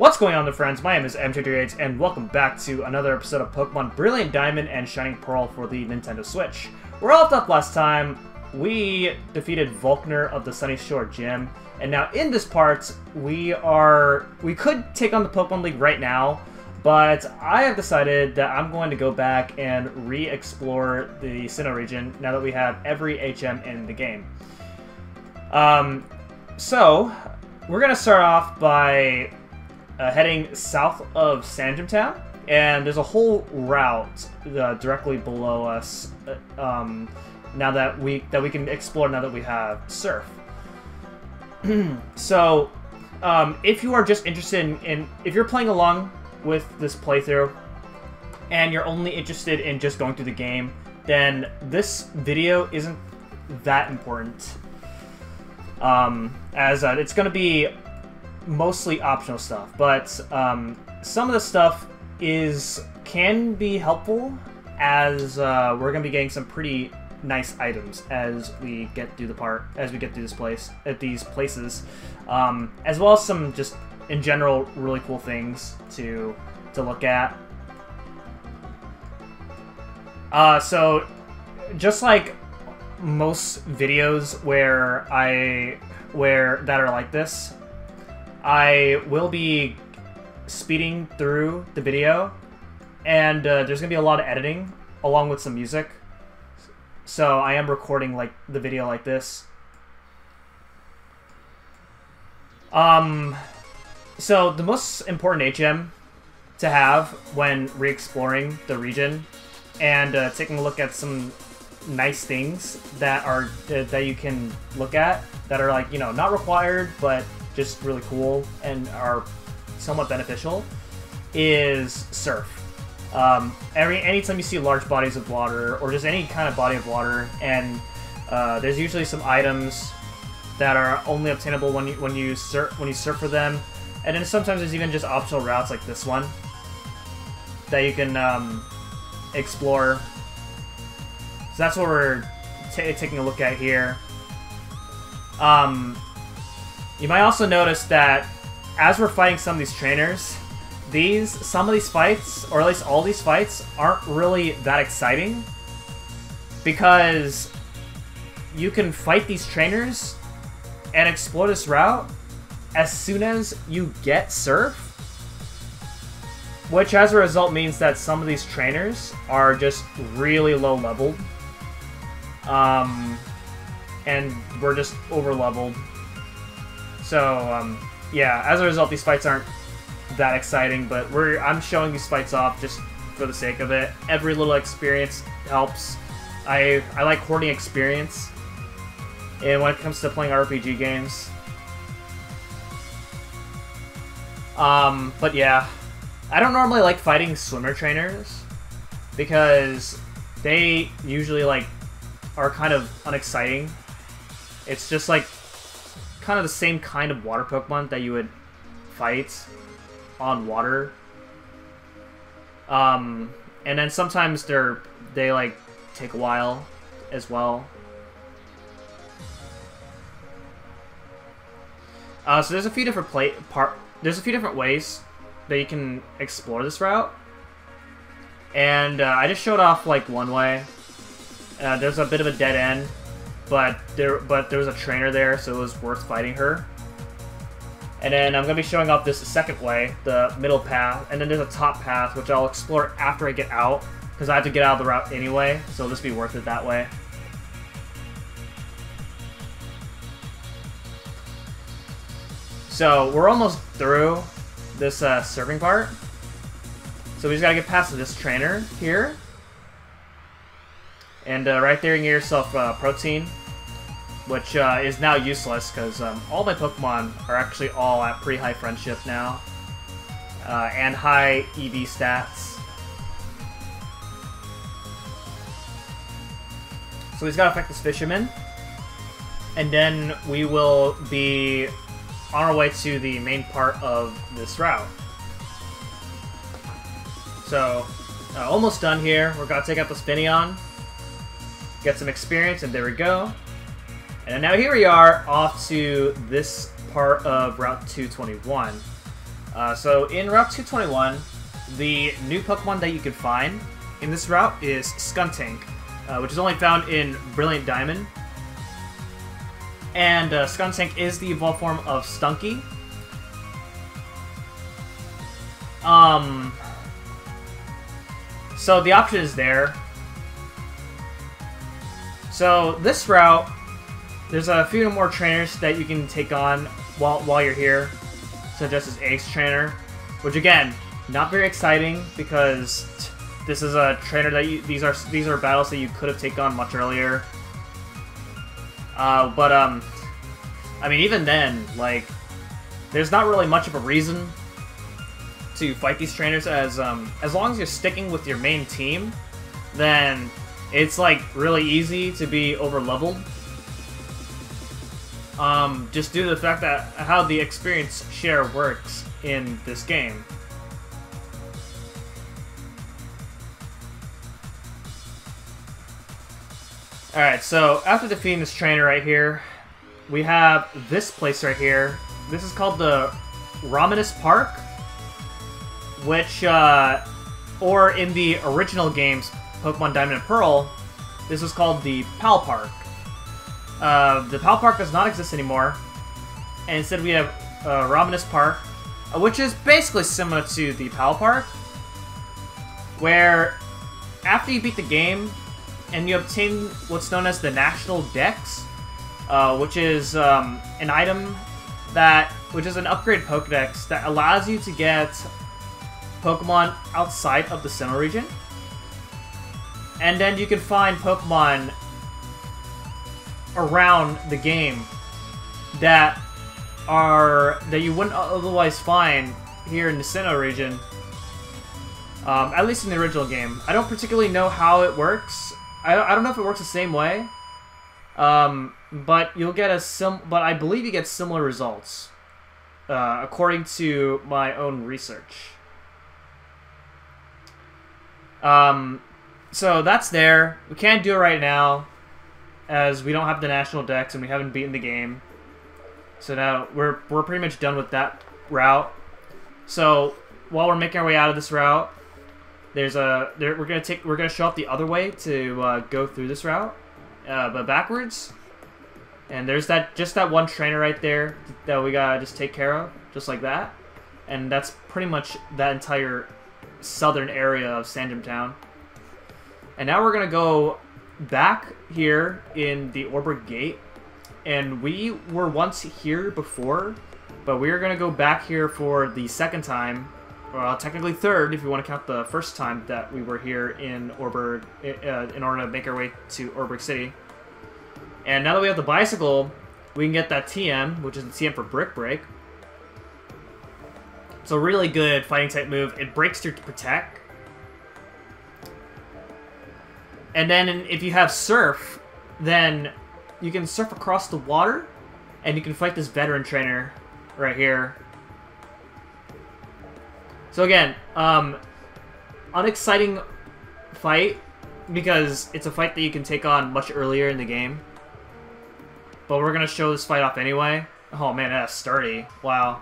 What's going on, friends? My name is M238, and welcome back to another episode of Pokemon Brilliant Diamond and Shining Pearl for the Nintendo Switch. Where I left off last time, we defeated Volkner of the Sunny Shore Gym, and now in this part, we could take on the Pokemon League right now, but I have decided that I'm going to go back and re-explore the Sinnoh region now that we have every HM in the game. So, we're going to start off by heading south of Sandgem Town, and there's a whole route directly below us now that we can explore now that we have Surf. So, if you are just interested in if you're playing along with this playthrough, and you're only interested in just going through the game, then this video isn't that important, as it's going to be mostly optional stuff. But some of the stuff can be helpful, as we're going to be getting some pretty nice items as we get through these places, as well as some just in general really cool things to look at. So just like most videos that are like this, I will be speeding through the video, and there's gonna be a lot of editing along with some music. So I am recording like the video like this. So the most important HM to have when re-exploring the region and taking a look at some nice things that you can look at that are, like, you know, not required but just really cool and are somewhat beneficial, is Surf. Anytime you see large bodies of water, or just any kind of body of water, and there's usually some items that are only obtainable when you surf for them, and then sometimes there's even just optional routes like this one that you can explore. So that's what we're taking a look at here. You might also notice that as we're fighting some of these trainers, some of these fights, or at least all these fights, aren't really that exciting, because you can fight these trainers and explore this route as soon as you get Surf, which as a result means that some of these trainers are just really low leveled, and we're just over leveled. So yeah, as a result, these fights aren't that exciting, but I'm showing these fights off just for the sake of it. Every little experience helps. I like hoarding experience, and when it comes to playing RPG games. But yeah, I don't normally like fighting swimmer trainers, because they usually are kind of unexciting. It's just like kind of the same kind of water Pokemon that you would fight on water, and then sometimes they like take a while as well. So there's a few different ways that you can explore this route, and I just showed off like one way. There's a bit of a dead end, but there was a trainer there, so it was worth fighting her. And then I'm going to be showing off this second way, the middle path, and then there's a top path, which I'll explore after I get out, because I have to get out of the route anyway, so it'll just be worth it that way. So we're almost through this surfing part, so we just got to get past this trainer here. And right there you can get yourself protein, which is now useless, because all my Pokemon are actually all at pretty high friendship now, and high EV stats. So he's got to affect this fisherman, and then we will be on our way to the main part of this route. So almost done here. We're going to take out the Spinneon, get some experience, and there we go. And now here we are, off to this part of Route 221. So in Route 221, the new Pokemon that you can find in this route is Skuntank, which is only found in Brilliant Diamond. And Skuntank is the evolved form of Stunky. So the option is there. So this route, there's a few more trainers that you can take on while you're here, such as this Ace trainer, which again, not very exciting because this is a trainer that these are battles that you could have taken on much earlier. But I mean, even then, like, there's not really much of a reason to fight these trainers, as long as you're sticking with your main team, then it's like really easy to be over leveled. Just due to the fact that how the experience share works in this game. Alright, so after defeating this trainer right here, we have this place right here. This is called the Ramanas Park, which, or in the original games, Pokemon Diamond and Pearl, this was called the Pal Park. The Pal Park does not exist anymore, and instead we have Ramanas Park, which is basically similar to the Pal Park, where after you beat the game, and you obtain what's known as the National Dex, which is an item that, which is an upgraded Pokédex that allows you to get Pokemon outside of the Sinnoh region. And then you can find Pokemon around the game that you wouldn't otherwise find here in the Sinnoh region, at least in the original game. I don't particularly know how it works. I don't know if it works the same way, but you'll get but I believe you get similar results, according to my own research. So that's there. We can't do it right now, as we don't have the National Dex and we haven't beaten the game. So now we're pretty much done with that route. So while we're making our way out of this route, we're gonna show up the other way to go through this route, but backwards. And there's just that one trainer right there that we gotta just take care of, just like that. And that's pretty much that entire southern area of Sandgem Town. And now we're gonna go back here in the Oreburgh Gate, and we were once here before, but we are gonna go back here for the second time. Well, technically third, if you want to count the first time that we were here in Oreburgh, in order to make our way to Oreburgh City. And now that we have the bicycle, we can get that TM, which is the TM for Brick Break. It's a really good fighting type move. It breaks through to protect. And then if you have Surf, then you can surf across the water, and you can fight this veteran trainer right here. So again, unexciting fight, because it's a fight that you can take on much earlier in the game. But we're going to show this fight off anyway. Oh man, that's sturdy. Wow.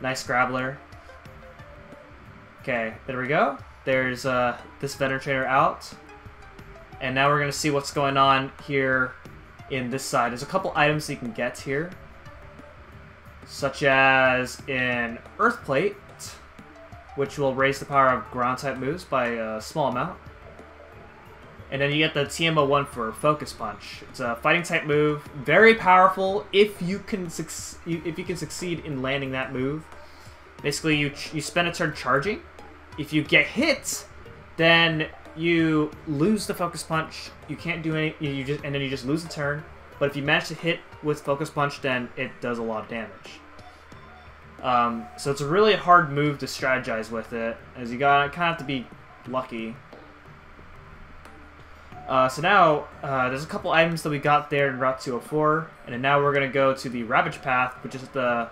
Nice Graveler. Okay, there we go. There's this veteran trainer out. And now we're going to see what's going on here in this side. There's a couple items you can get here, such as an Earth Plate, which will raise the power of ground-type moves by a small amount. And then you get the TM01 for Focus Punch. It's a fighting-type move, very powerful if you can succeed in landing that move. Basically, you spend a turn charging. If you get hit, then you lose the Focus Punch. You can't do any. You just lose the turn. But if you manage to hit with Focus Punch, then it does a lot of damage. So it's a really hard move to strategize with it, as you kind of have to be lucky. So now, there's a couple items that we got there in Route 204, and then now we're going to go to the Ravaged Path, which is the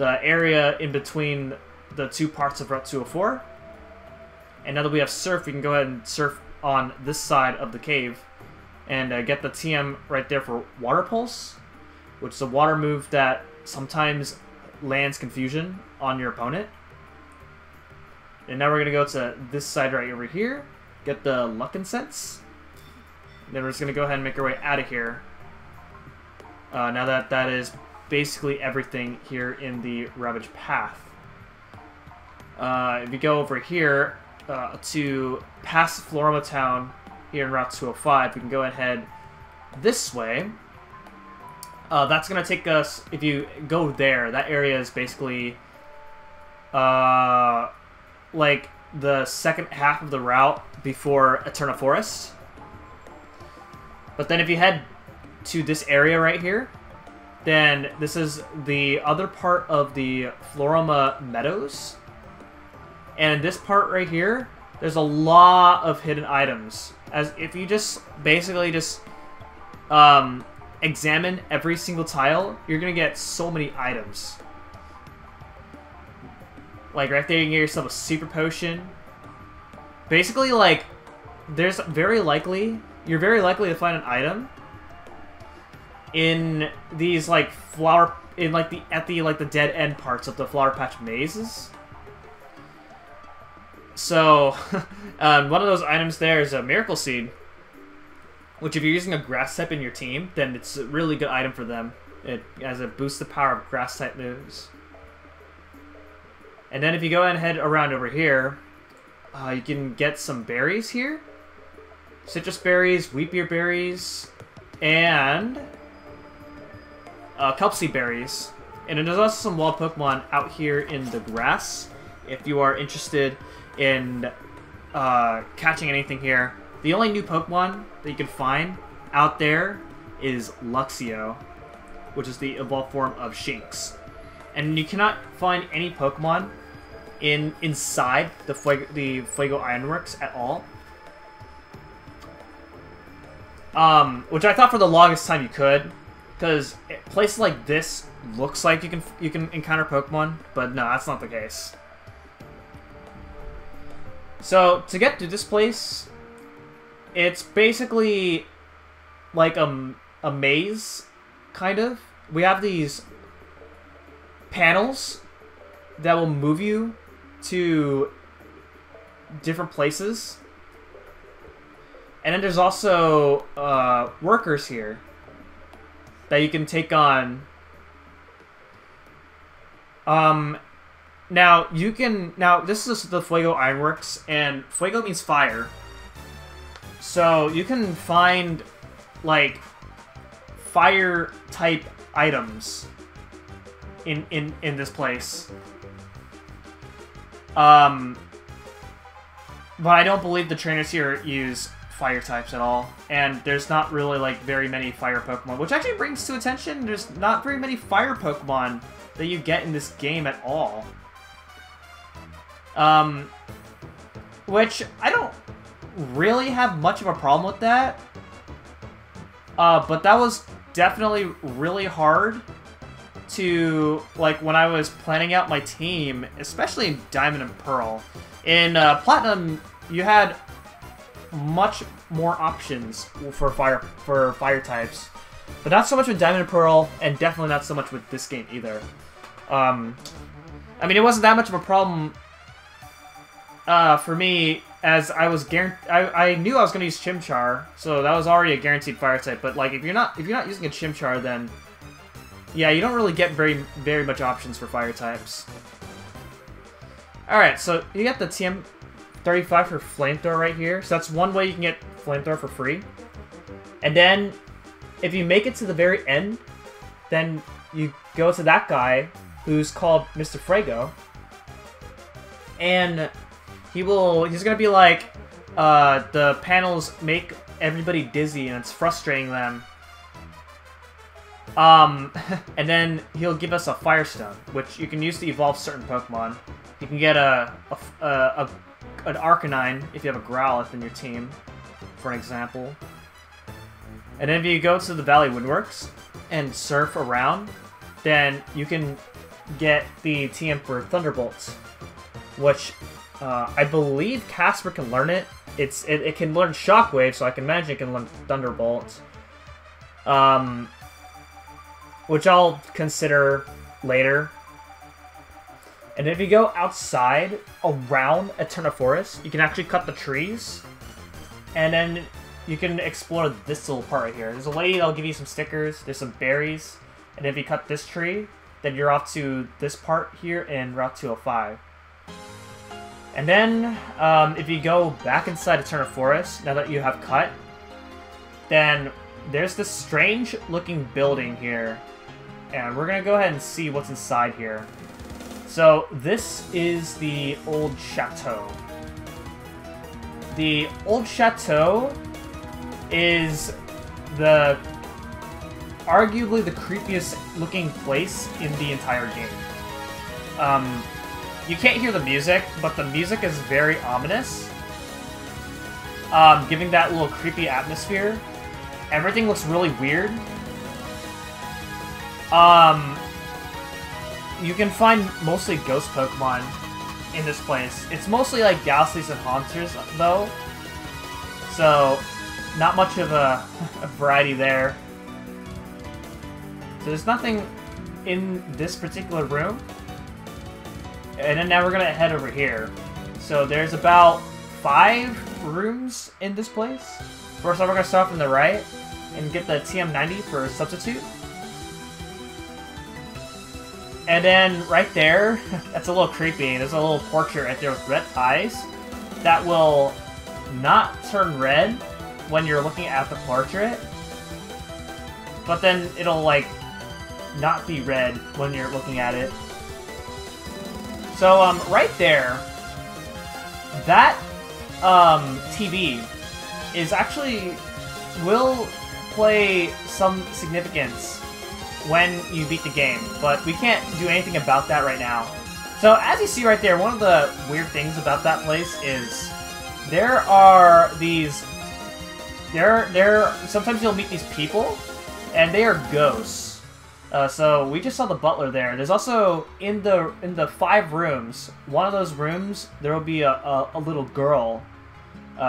area in between the two parts of Route 204. And now that we have Surf, we can go ahead and surf on this side of the cave, and get the TM right there for Water Pulse, which is a water move that sometimes lands Confusion on your opponent. And now we're going to go to this side right over here, get the Luck Incense. Then we're just going to go ahead and make our way out of here. Now that is basically everything here in the Ravaged Path. If you go over here to past Florima Town here in Route 205, we can go ahead this way. That's going to take us, if you go there, that area is basically like the second half of the route before Eterna Forest. But then if you head to this area right here, then this is the other part of the Florima Meadows. And in this part right here, there's a lot of hidden items. As if you just basically just examine every single tile, you're going to get so many items. Like right there, you can get yourself a super potion. Basically, like, there's you're very likely to find an item in these like at the dead end parts of the flower patch mazes. So one of those items there is a miracle seed, which if you're using a grass type in your team, then it's a really good item for them, as it boosts the power of grass type moves. And then if you go ahead and head around over here, you can get some berries here. Citrus berries, wheat beer berries, and Kelpsey berries. And then there's also some wild Pokemon out here in the grass. If you are interested in catching anything here, the only new Pokemon that you can find out there is Luxio, which is the evolved form of Shinx. And you cannot find any Pokemon inside the Fuego Ironworks at all. Which I thought for the longest time you could, because places like this looks like you can encounter Pokemon, but no, that's not the case. So to get to this place, it's basically like a maze, kind of. We have these panels that will move you to different places. And then there's also workers here that you can take on. Now this is the Fuego Ironworks, and Fuego means fire. So you can find like fire type items in this place. But I don't believe the trainers here use fire types at all, and there's not really like very many fire Pokemon, which actually brings to attention there's not very many fire Pokemon that you get in this game at all. Which I don't really have much of a problem with that, but that was definitely really hard to, like, when I was planning out my team, especially in Diamond and Pearl. In Platinum, you had much more options for fire types, but not so much with Diamond and Pearl, and definitely not so much with this game either. I mean, it wasn't that much of a problem for me, as I was I knew I was going to use Chimchar, so that was already a guaranteed fire type. But like, if you're not using a Chimchar, then yeah, you don't really get very much options for fire types. All right, so you got the TM35 for Flamethrower right here. So that's one way you can get Flamethrower for free. And then if you make it to the very end, then you go to that guy who's called Mr. Fuego, and he's gonna be like, the panels make everybody dizzy and it's frustrating them. And then he'll give us a Firestone, which you can use to evolve certain Pokemon. You can get an Arcanine if you have a Growlithe in your team, for an example. And then if you go to the Valley Windworks and surf around, then you can get the TM for Thunderbolts, which I believe Casper can learn it. It can learn Shockwave, so I can imagine it can learn Thunderbolt. Which I'll consider later. And if you go outside around Eterna Forest, you can actually cut the trees. And then you can explore this little part right here. There's a lady that'll give you some stickers. There's some berries. And if you cut this tree, then you're off to this part here in Route 205. And then, if you go back inside Eterna Forest, now that you have cut, then there's this strange-looking building here. And we're going to go ahead and see what's inside here. So, this is the Old Chateau. The Old Chateau is the arguably the creepiest looking place in the entire game. You can't hear the music, but the music is very ominous, giving that little creepy atmosphere. Everything looks really weird. You can find mostly ghost Pokemon in this place. It's mostly like Ghastlies and Haunters, though, so not much of a variety there. So there's nothing in this particular room. And then now we're gonna head over here. So there's about 5 rooms in this place. First off, we're gonna start from the right and get the TM90 for substitute. And then right there, that's a little creepy. There's a little portrait right there with red eyes that will not turn red when you're looking at the portrait. But then it'll like not be red when you're looking at it. So, right there, that, TV is actually, will play some significance when you beat the game, but we can't do anything about that right now. So, as you see right there, one of the weird things about that place is there are these, sometimes you'll meet these people, and they are ghosts. So we just saw the butler there. There's also in the 5 rooms, one of those rooms there will be a little girl,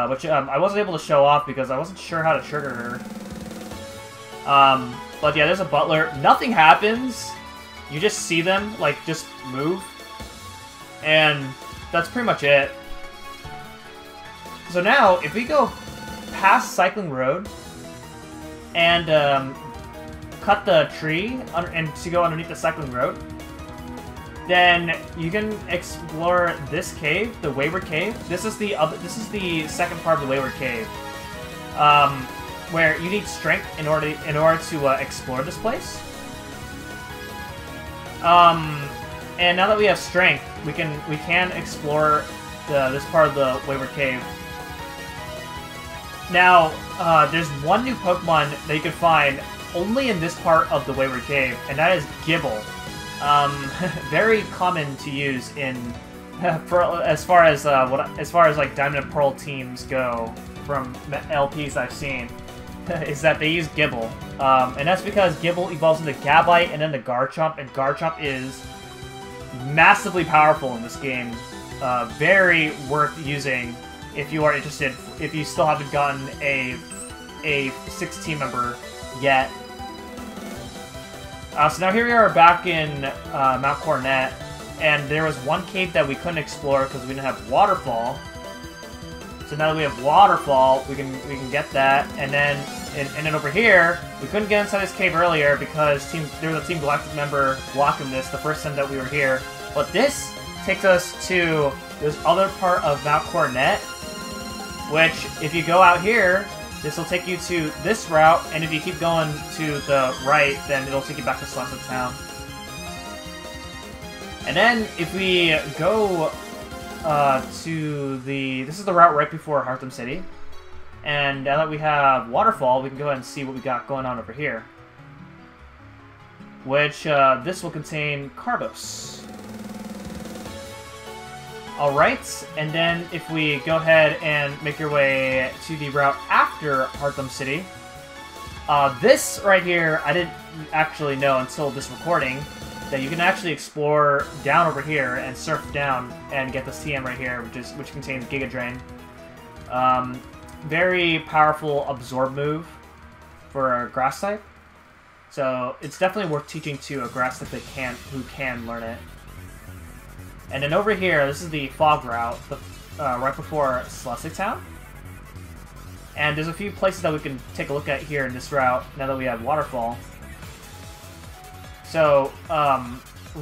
which I wasn't able to show off because I wasn't sure how to trigger her. But yeah, there's a butler. Nothing happens. You just see them like just move, and that's pretty much it. So now if we go past Cycling Road and cut the tree and to go underneath the Cycling Road, then you can explore this cave, the Wayward Cave. This is the second part of the Wayward Cave, where you need strength in order to explore this place. And now that we have strength, we can explore this part of the Wayward Cave. Now there's one new Pokemon that you can find only in this part of the Wayward Cave, and that is Gible. Very common to use in as far as like Diamond and Pearl teams go from LPs I've seen, is that they use Gible, and that's because Gible evolves into Gabite and then the Garchomp, and Garchomp is massively powerful in this game. Very worth using if you are interested. If you still haven't gotten a 6 team member yet. So now here we are back in Mount Coronet, and there was one cave that we couldn't explore because we didn't have waterfall. So now that we have waterfall, we can get that, and then over here we couldn't get inside this cave earlier because there was a Team Galactic member blocking this the first time that we were here. But this takes us to this other part of Mount Coronet, which if you go out here, this will take you to this route, and if you keep going to the right, then it'll take you back to Sandgem Town. And then, if we go to the... This is the route right before Heartham City. And now that we have Waterfall, we can go ahead and see what we got going on over here. Which, this will contain Kardos. Alright, and then if we go ahead and make your way to the route after Heartham City, this right here, I didn't actually know until this recording, that you can actually explore down over here and surf down and get this TM right here, which contains Giga Drain. Very powerful absorb move for a grass type, so it's definitely worth teaching to a grass type who can learn it. And then over here, this is the fog route, right before Slessig Town. And there's a few places that we can take a look at here in this route, now that we have Waterfall. So,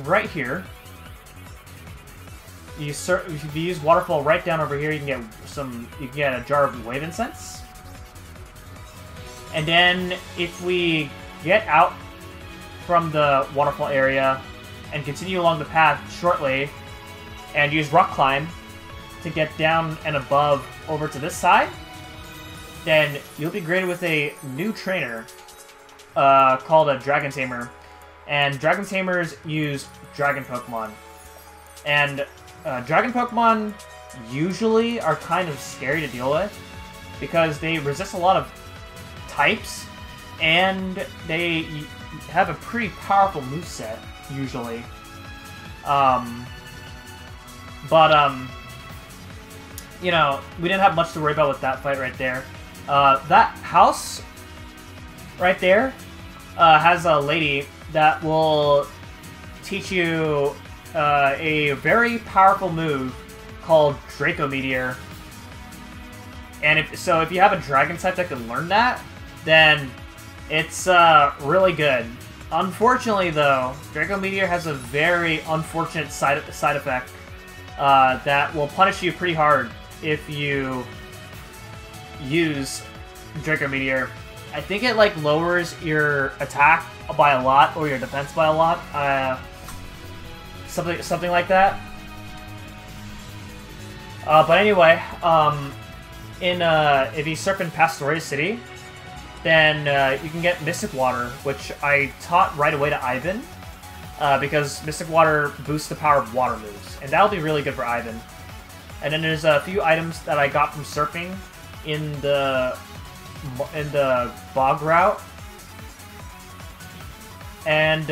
right here, if you use Waterfall right down over here, you can get a jar of Wave Incense. And then, if we get out from the Waterfall area and continue along the path shortly, and use Rock Climb to get down and above over to this side, then you'll be greeted with a new trainer called a Dragon Tamer. And Dragon Tamers use Dragon Pokemon. And Dragon Pokemon usually are kind of scary to deal with because they resist a lot of types and they have a pretty powerful moveset, usually. You know, we didn't have much to worry about with that fight right there. That house right there has a lady that will teach you a very powerful move called Draco Meteor. And if you have a dragon type that can learn that, then it's really good. Unfortunately, though, Draco Meteor has a very unfortunate side effect that will punish you pretty hard if you use Draco Meteor. I think it like lowers your attack by a lot or your defense by a lot, something like that. But anyway, if you surf in Pastoria City, then you can get Mystic Water, which I taught right away to Ivan, because Mystic Water boosts the power of water moves, and that'll be really good for Ivan. And then there's a few items that I got from surfing in the bog route. And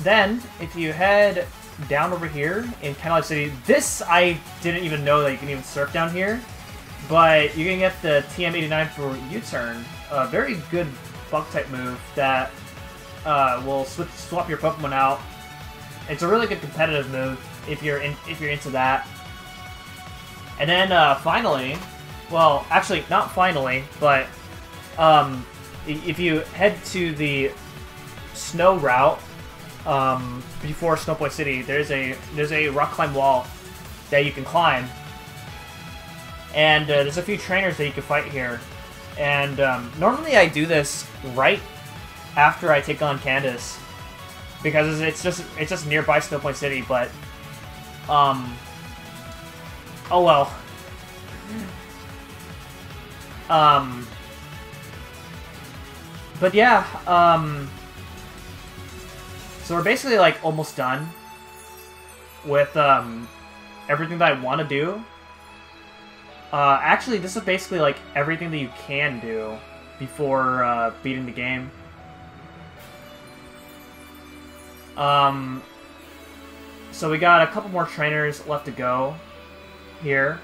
then if you head down over here in Candlelight City, this I didn't even know that you can even surf down here, but you can get the TM89 for U-turn, a very good bug type move that will swap your Pokemon out. It's a really good competitive move if you're into that. And then finally, well, actually not finally, but if you head to the snow route before Snowpoint City, there's a rock climb wall that you can climb, and there's a few trainers that you can fight here. And normally I do this right after I take on Candace because it's just nearby Snowpoint City, but oh well. But yeah, so we're basically like almost done with everything that I want to do. Actually, this is basically like everything that you can do before beating the game. So we got a couple more trainers left to go here.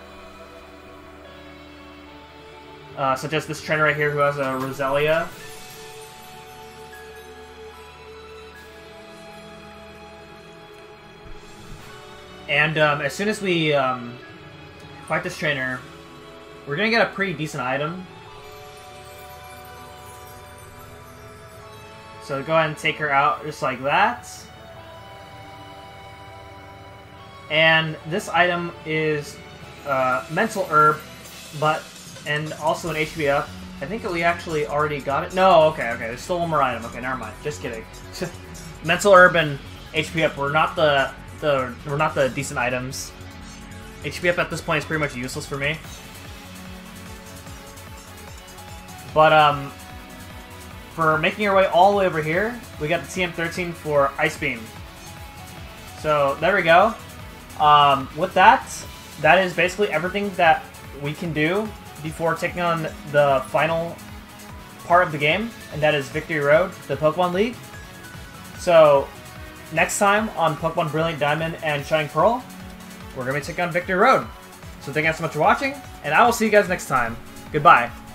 Such as this trainer right here who has a Roselia. And as soon as we fight this trainer, we're gonna get a pretty decent item. So go ahead and take her out just like that. And this item is Mental Herb, and also an HP up. I think we actually already got it. No, okay, there's still one more item. Okay, never mind. Just kidding. Mental Herb and HP up were not the decent items. HP up at this point is pretty much useless for me. But for making our way all the way over here, we got the TM13 for Ice Beam. So there we go. With that is basically everything that we can do before taking on the final part of the game, and that is Victory Road, the Pokemon League. So next time on Pokemon Brilliant Diamond and Shining Pearl, we're going to be taking on Victory Road. So thank you guys so much for watching, and I will see you guys next time. Goodbye.